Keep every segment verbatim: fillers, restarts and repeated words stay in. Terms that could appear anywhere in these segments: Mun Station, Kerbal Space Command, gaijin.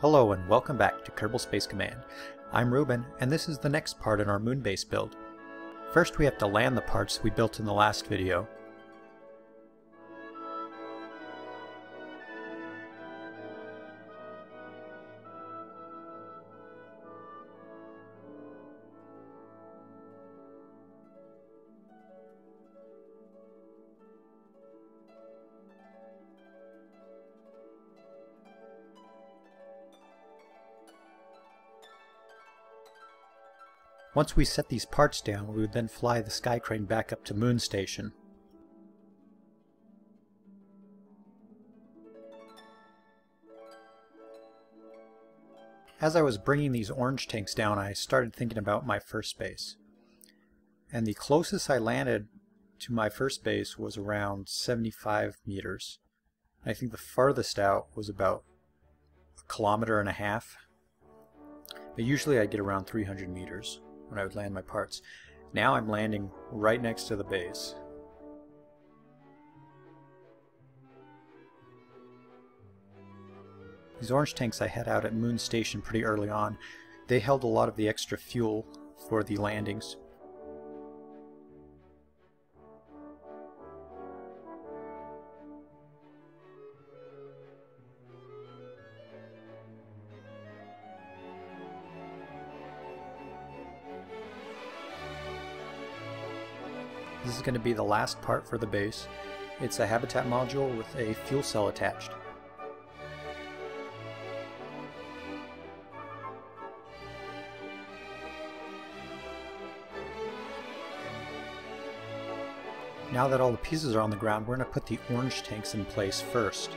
Hello and welcome back to Kerbal Space Command. I'm Ruben, and this is the next part in our moon base build. First we have to land the parts we built in the last video. Once we set these parts down, we would then fly the sky crane back up to Mun Station. As I was bringing these orange tanks down, I started thinking about my first base. And the closest I landed to my first base was around seventy-five meters. I think the farthest out was about a kilometer and a half. But usually I get around three hundred meters. When I would land my parts. Now I'm landing right next to the base. These orange tanks I had out at Mun Station pretty early on, they held a lot of the extra fuel for the landings. This is going to be the last part for the base. It's a habitat module with a fuel cell attached. Now that all the pieces are on the ground, we're going to put the orange tanks in place first.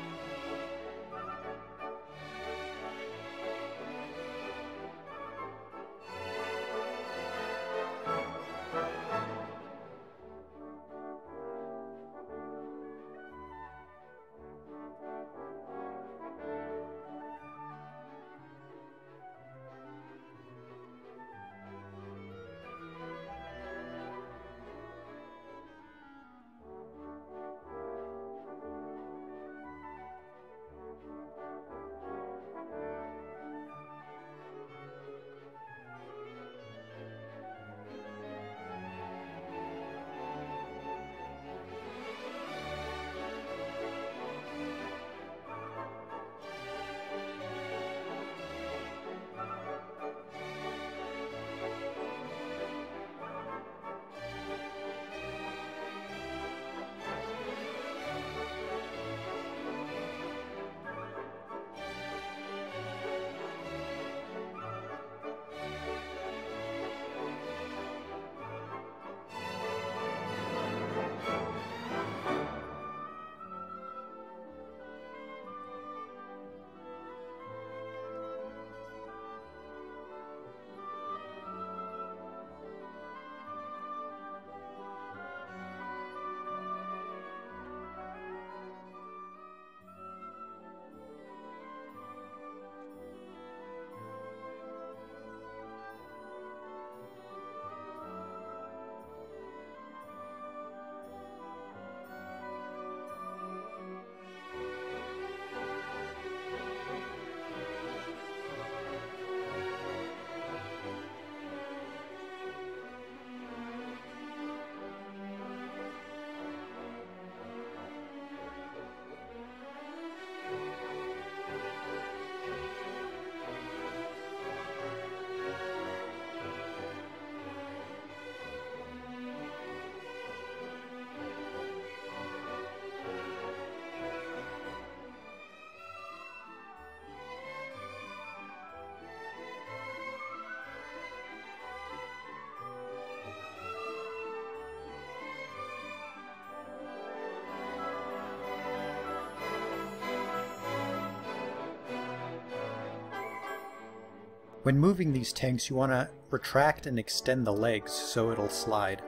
When moving these tanks, you want to retract and extend the legs so it'll slide.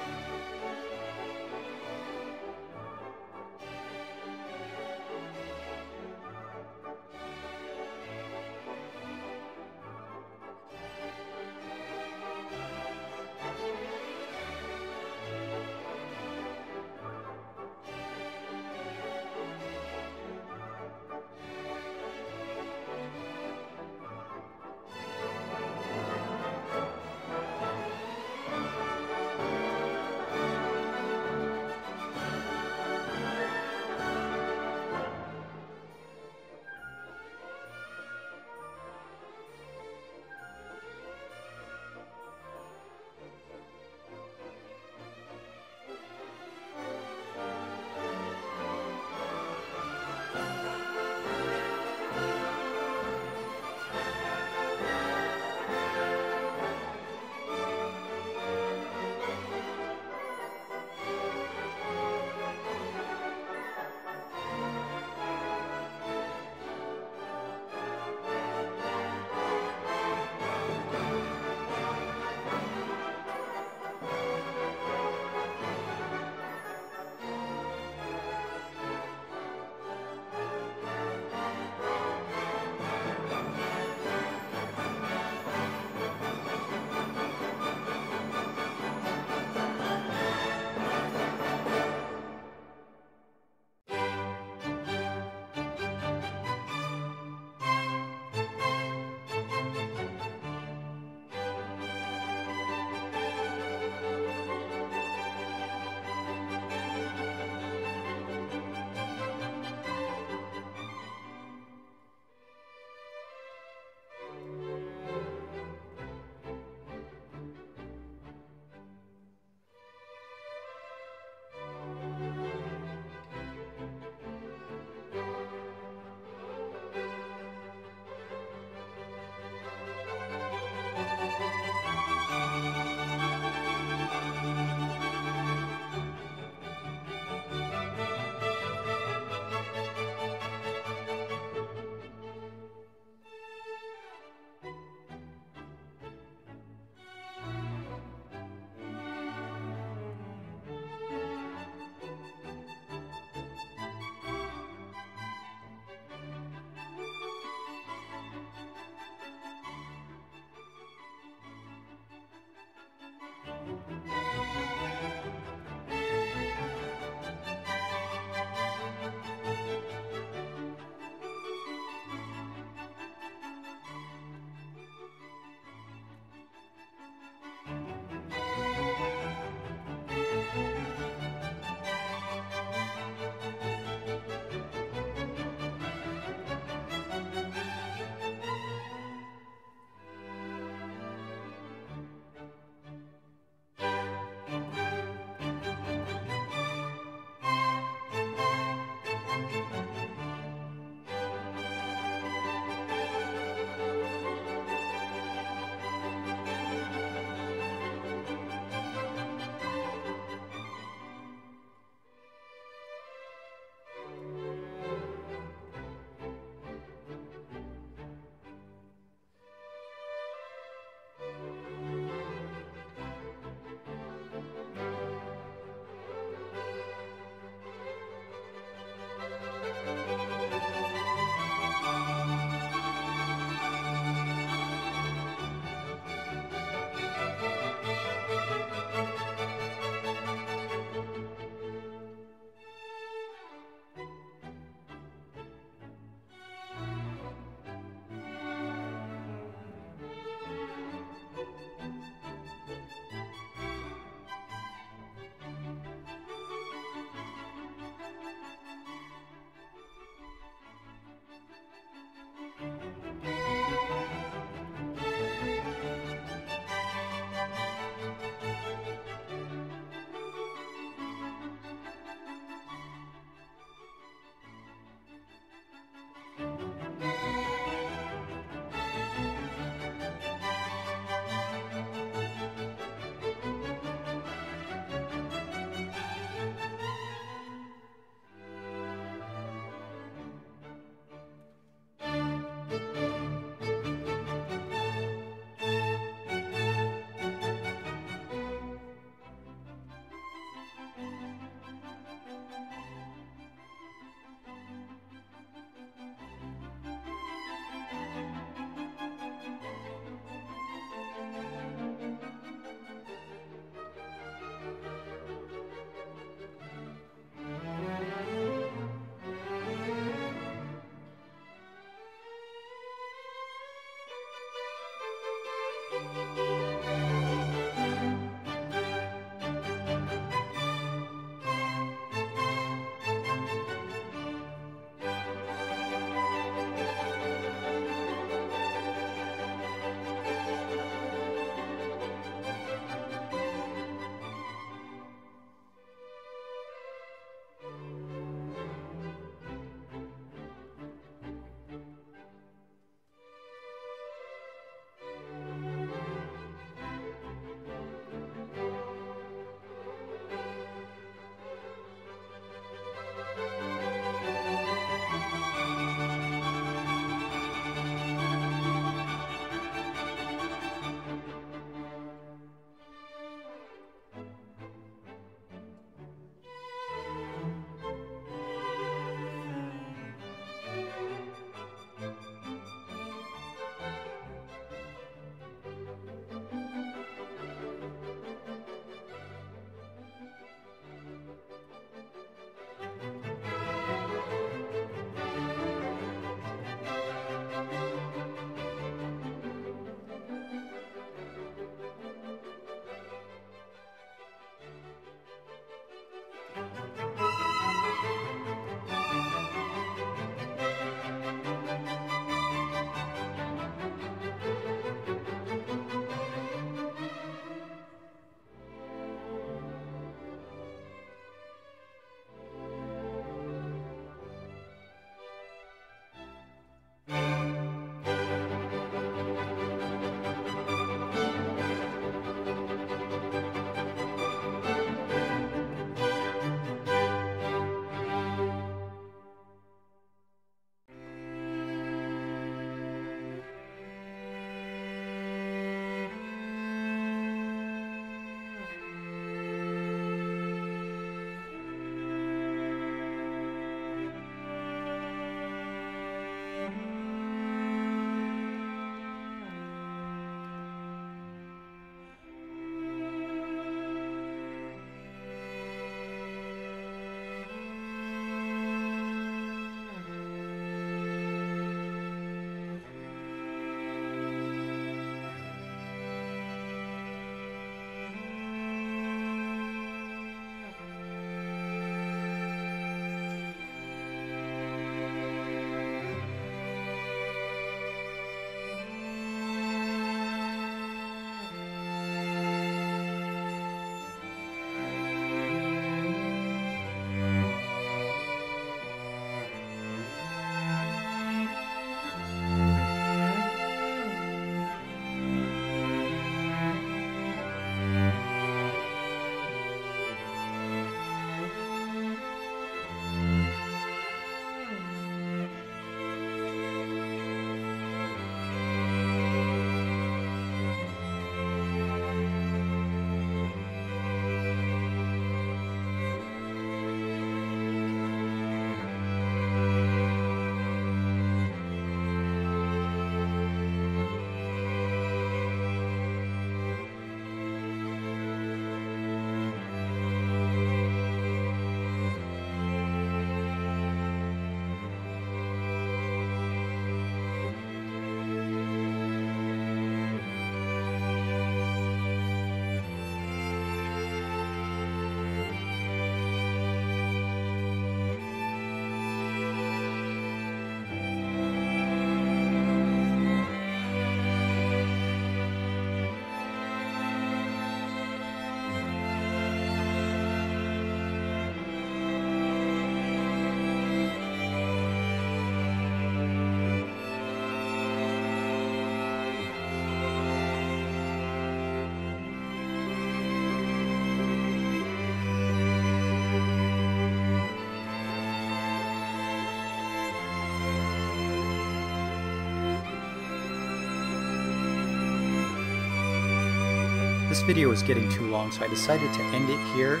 This video is getting too long, so I decided to end it here,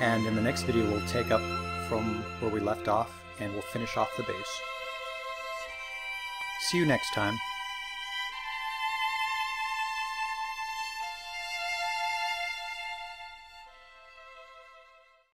and in the next video we'll take up from where we left off and we'll finish off the bass. See you next time.